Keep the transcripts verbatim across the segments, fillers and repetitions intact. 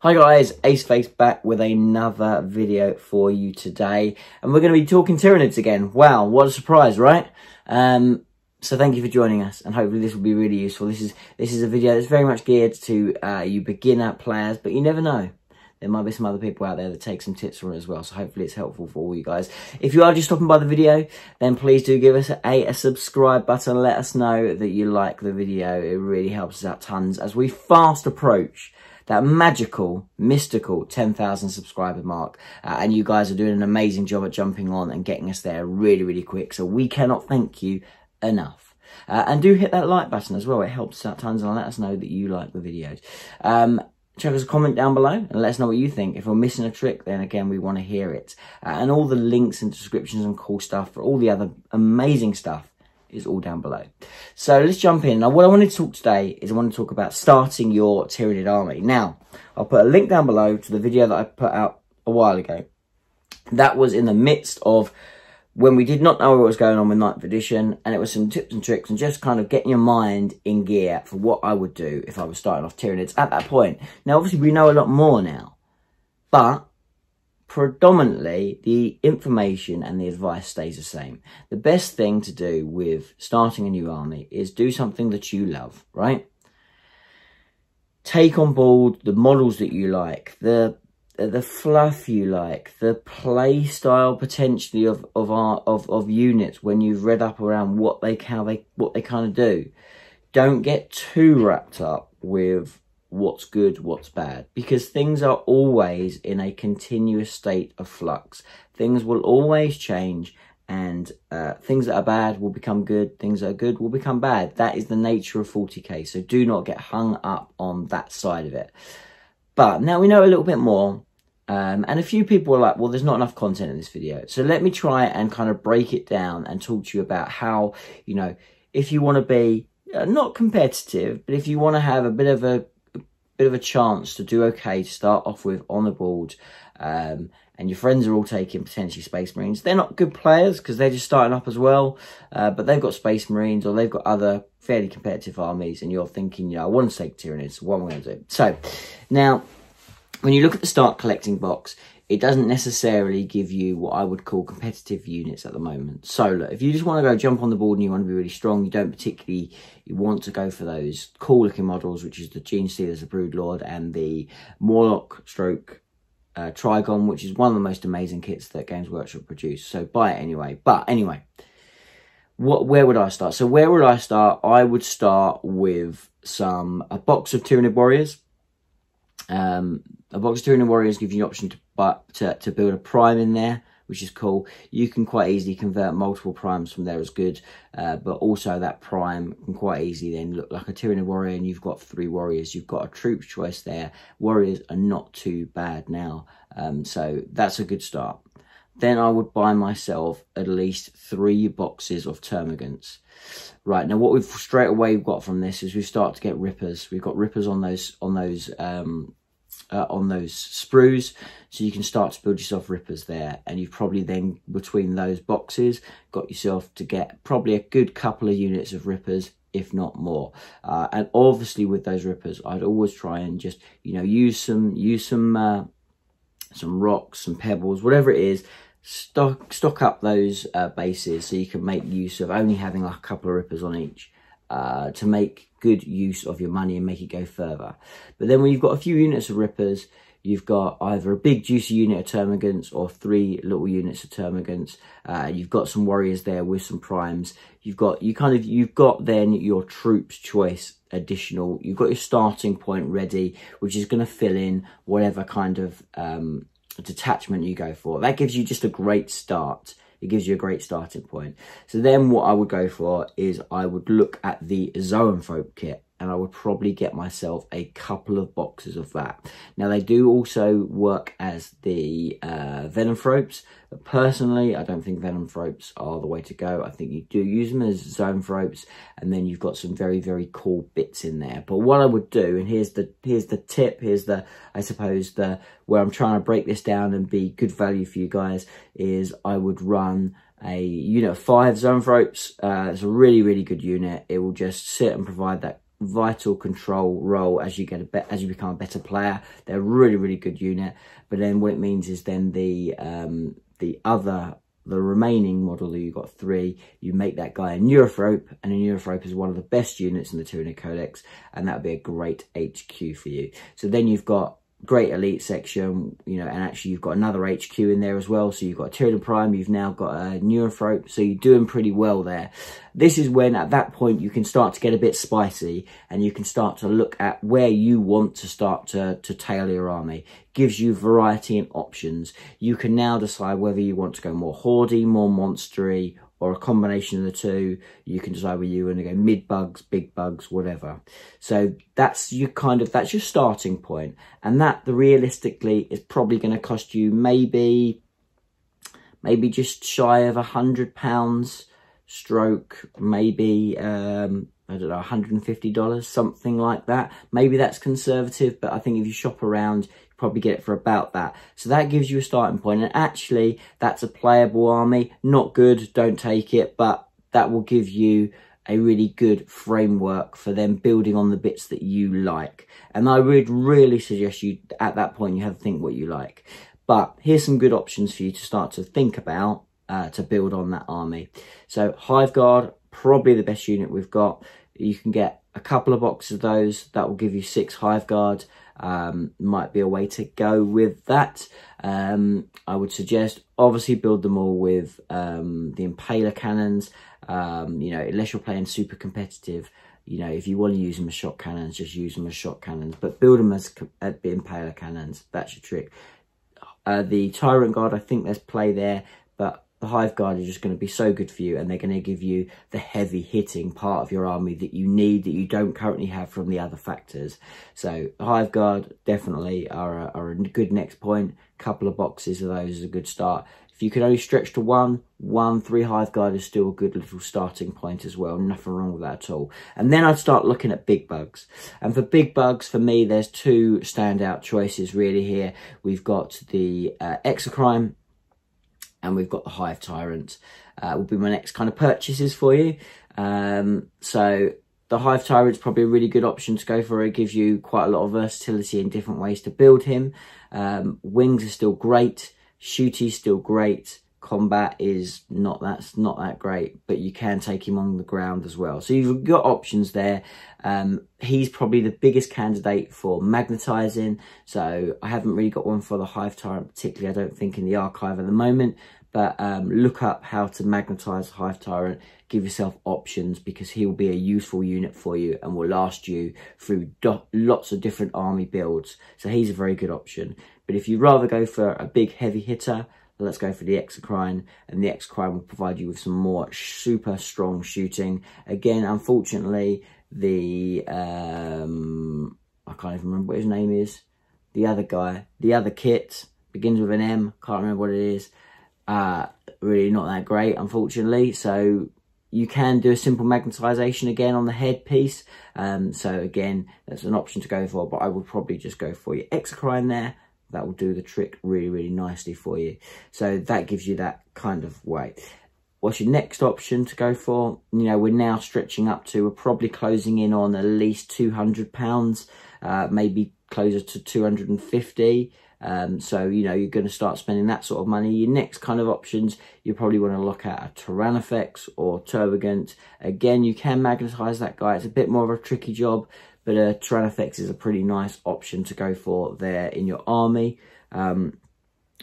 Hi guys, Aceface back with another video for you today, and we're going to be talking Tyranids again. Wow, what a surprise, right? Um, so thank you for joining us, and hopefully this will be really useful. This is this is a video that's very much geared to uh, you beginner players, but you never know. There might be some other people out there that take some tips from it as well, so hopefully it's helpful for all you guys. If you are just stopping by the video, then please do give us a, a subscribe button. Let us know that you like the video. It really helps us out tons as we fast approach that magical, mystical ten thousand subscriber mark. Uh, and you guys are doing an amazing job at jumping on and getting us there really, really quick. So we cannot thank you enough. Uh, and do hit that like button as well. It helps us out tons and let us know that you like the videos. Um, Check us a comment down below and let us know what you think. If we're missing a trick, then again, we want to hear it. Uh, and all the links and descriptions and cool stuff for all the other amazing stuff is all down below. So let's jump in. Now, what I want to talk today is I want to talk about starting your Tyranid army. Now, I'll put a link down below to the video that I put out a while ago. That was in the midst of when we did not know what was going on with ninth edition, and it was some tips and tricks and just kind of getting your mind in gear for what I would do if I was starting off Tyranids at that point. Now, obviously, we know a lot more now, but predominantly the information and the advice stays the same. The best thing to do with starting a new army is do something that you love, right? Take on board the models that you like, the the fluff you like, the play style potentially of of our of of units when you've read up around what they how they what they kind of do. Don't get too wrapped up with what's good, what's bad, because things are always in a continuous state of flux. Things will always change, and uh, things that are bad will become good, things that are good will become bad. That is the nature of forty K, so do not get hung up on that side of it. But now we know a little bit more. Um, and a few people are like, well, there's not enough content in this video. So let me try and kind of break it down and talk to you about how, you know, if you want to be uh, not competitive, but if you want to have a bit of a, a bit of a chance to do okay to start off with on the board, um, and your friends are all taking potentially Space Marines. They're not good players because they're just starting up as well, uh, but they've got Space Marines or they've got other fairly competitive armies, and you're thinking, you know, I want to take Tyranids. What am I going to do? So now, when you look at the start collecting box, it doesn't necessarily give you what I would call competitive units at the moment. So look, if you just want to go jump on the board and you want to be really strong, you don't particularly you want to go for those cool looking models, which is the Gene Steelers, the Broodlord, and the Morlock stroke uh, Trigon, which is one of the most amazing kits that Games Workshop produce. So buy it anyway. But anyway, what where would I start? So where would I start? I would start with some a box of Tyranid warriors. Um, a box of Tyranid warriors gives you an option to, but to, to build a prime in there, which is cool. You can quite easily convert multiple primes from there as good, uh, but also that prime can quite easily then look like a Tyranid warrior, and you've got three warriors. You've got a troop choice there. Warriors are not too bad now, um, so that's a good start. Then I would buy myself at least three boxes of termagants. Right, now what we've straight away got from this is we start to get rippers. We've got rippers on those on those um, uh, on those sprues, so you can start to build yourself rippers there. And you've probably then between those boxes got yourself to get probably a good couple of units of rippers, if not more. Uh, and obviously with those rippers, I'd always try and just you know use some use some uh, some rocks, some pebbles, whatever it is. Stock stock up those uh, bases so you can make use of only having like a couple of rippers on each uh, to make good use of your money and make it go further. But then when you've got a few units of rippers, you've got either a big juicy unit of termagants or three little units of termagants. Uh, you've got some warriors there with some primes. You've got you kind of you've got then your troops choice additional. You've got your starting point ready, which is going to fill in whatever kind of um, detachment you go for. That gives you just a great start. It gives you a great starting point. So then what I would go for is I would look at the Zoanthrope kit, and I would probably get myself a couple of boxes of that. Now they do also work as the uh, Venomthropes. Personally, I don't think Venomthropes are the way to go. I think you do use them as Zoanthropes, and then you've got some very, very cool bits in there. But what I would do, and here's the here's the tip, here's the, I suppose, the where I'm trying to break this down and be good value for you guys, is I would run a unit of five Zoanthropes. Uh, it's a really, really good unit. It will just sit and provide that vital control role as you get a bit as you become a better player. They're a really, really good unit. But then what it means is then the um the other the remaining model that you've got three, you make that guy a neurothrope, and a neurothrope is one of the best units in the Tyranid Codex, and that would be a great H Q for you. So then you've got great elite section, you know, and actually you've got another H Q in there as well. So you've got a Tyranid Prime, you've now got a neurothrope, so you're doing pretty well there. This is when at that point you can start to get a bit spicy, and you can start to look at where you want to start to, to tailor your army. Gives you variety and options. You can now decide whether you want to go more hoardy, more monstery, or a combination of the two. You can decide where you want to go, mid bugs, big bugs, whatever. So that's your kind of, that's your starting point. And that the realistically is probably going to cost you maybe, maybe just shy of a hundred pounds stroke, maybe, um, I don't know, one hundred and fifty dollars, something like that. Maybe that's conservative, but I think if you shop around, you probably get it for about that. So that gives you a starting point. And actually, that's a playable army. Not good, don't take it, but that will give you a really good framework for them building on the bits that you like. And I would really suggest you, at that point, you have to think what you like. But here's some good options for you to start to think about uh, to build on that army. So Hive Guard, probably the best unit we've got. You can get a couple of boxes of those. That will give you six Hive Guard. Um, might be a way to go with that. Um, I would suggest obviously build them all with um, the impaler cannons. Um, you know, unless you're playing super competitive, you know, if you want to use them as shot cannons, just use them as shot cannons. But build them as uh, impaler cannons. That's your trick. Uh, the Tyrant God, I think there's play there, but the Hive Guard are just going to be so good for you, and they're going to give you the heavy hitting part of your army that you need, that you don't currently have from the other factors. So Hive Guard definitely are a, are a good next point. A couple of boxes of those is a good start. If you can only stretch to one, one, three Hive Guard is still a good little starting point as well. Nothing wrong with that at all. And then I'd start looking at big bugs. And for big bugs, for me, there's two standout choices really here. We've got the uh, Exocrine, and we've got the Hive Tyrant. Uh, will be my next kind of purchases for you. Um, so the Hive Tyrant's probably a really good option to go for. It gives you quite a lot of versatility in different ways to build him. Um, wings are still great. Shooty's still great. Combat is not that's not that great, but you can take him on the ground as well. So you've got options there. Um, he's probably the biggest candidate for magnetizing. So I haven't really got one for the Hive Tyrant particularly, I don't think, in the archive at the moment. But um, look up how to magnetize Hive Tyrant. Give yourself options, because he will be a useful unit for you and will last you through lots of different army builds. So he's a very good option. But if you'd rather go for a big heavy hitter, let's go for the Exocrine, and the Exocrine will provide you with some more super strong shooting. Again, unfortunately, the, um, I can't even remember what his name is. The other guy, the other kit, begins with an M, can't remember what it is. Uh, really not that great, unfortunately. So you can do a simple magnetization again on the headpiece. Um, so again, that's an option to go for, but I would probably just go for your Exocrine there. That will do the trick really, really nicely for you. So that gives you that kind of way. What's your next option to go for? You know, we're now stretching up to, we're probably closing in on at least two hundred pounds, uh, maybe closer to two hundred and fifty. Um, so, you know, you're going to start spending that sort of money. Your next kind of options, you probably want to look at a Tyrannofex or Tervigon. Again, you can magnetize that guy. It's a bit more of a tricky job, but a Tyrannofex is a pretty nice option to go for there in your army. Um,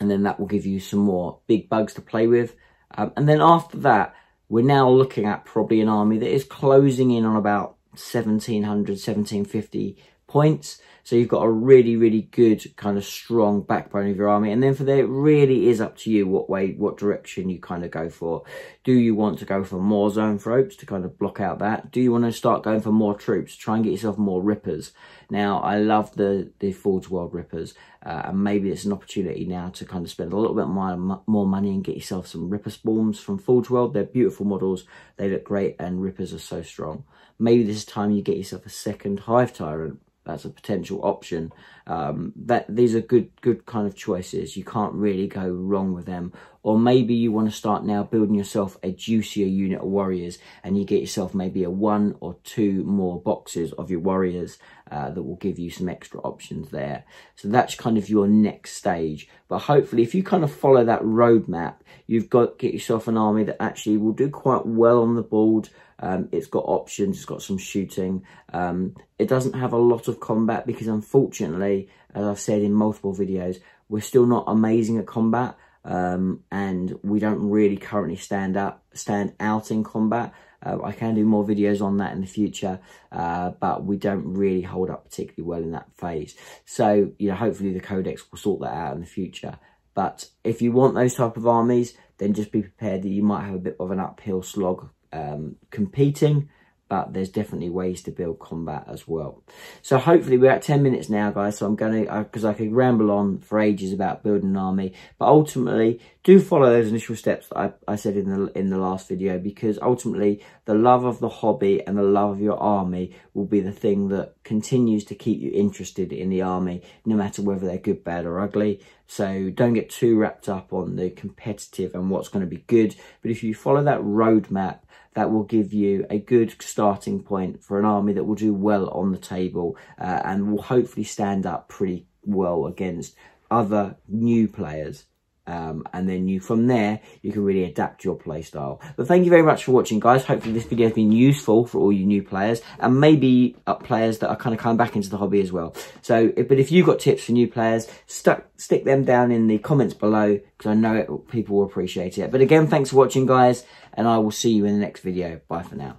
and then that will give you some more big bugs to play with. Um, and then after that, we're now looking at probably an army that is closing in on about seventeen hundred, seventeen fifty points. So you've got a really, really good kind of strong backbone of your army. And then for there, it really is up to you what way, what direction you kind of go for. Do you want to go for more Zoanthropes to kind of block out that? Do you want to start going for more troops? Try and get yourself more Rippers. Now, I love the, the Forge World Rippers. Uh, and maybe it's an opportunity now to kind of spend a little bit more, more money and get yourself some Ripper spawns from Forge World. They're beautiful models. They look great, and Rippers are so strong. Maybe this time you get yourself a second Hive Tyrant. That's a potential potential option. Um, that these are good good kind of choices. You can't really go wrong with them. Or maybe you want to start now building yourself a juicier unit of warriors, and you get yourself maybe a one or two more boxes of your warriors uh, that will give you some extra options there. So that's kind of your next stage. But hopefully if you kind of follow that roadmap, you've got to get yourself an army that actually will do quite well on the board. Um, it's got options, it's got some shooting. Um, it doesn't have a lot of combat because unfortunately, as I've said in multiple videos, we're still not amazing at combat. Um, and we don't really currently stand up, stand out in combat. Uh, I can do more videos on that in the future, uh, but we don't really hold up particularly well in that phase. So, you know, hopefully the Codex will sort that out in the future. But if you want those type of armies, then just be prepared that you might have a bit of an uphill slog um, competing. But there's definitely ways to build combat as well. So hopefully we're at ten minutes now, guys. So I'm going to, because I could ramble on for ages about building an army. But ultimately, do follow those initial steps that I, I said in the in the last video. Because ultimately, the love of the hobby and the love of your army will be the thing that continues to keep you interested in the army. No matter whether they're good, bad or ugly. So don't get too wrapped up on the competitive and what's going to be good. But if you follow that roadmap, that will give you a good starting point for an army that will do well on the table uh, and will hopefully stand up pretty well against other new players. Um, and then you, from there, you can really adapt your playstyle. But thank you very much for watching, guys. Hopefully this video has been useful for all you new players and maybe up players that are kind of coming back into the hobby as well. So, but if you've got tips for new players, stuck, stick them down in the comments below because I know it, people will appreciate it. But again, thanks for watching, guys, and I will see you in the next video. Bye for now.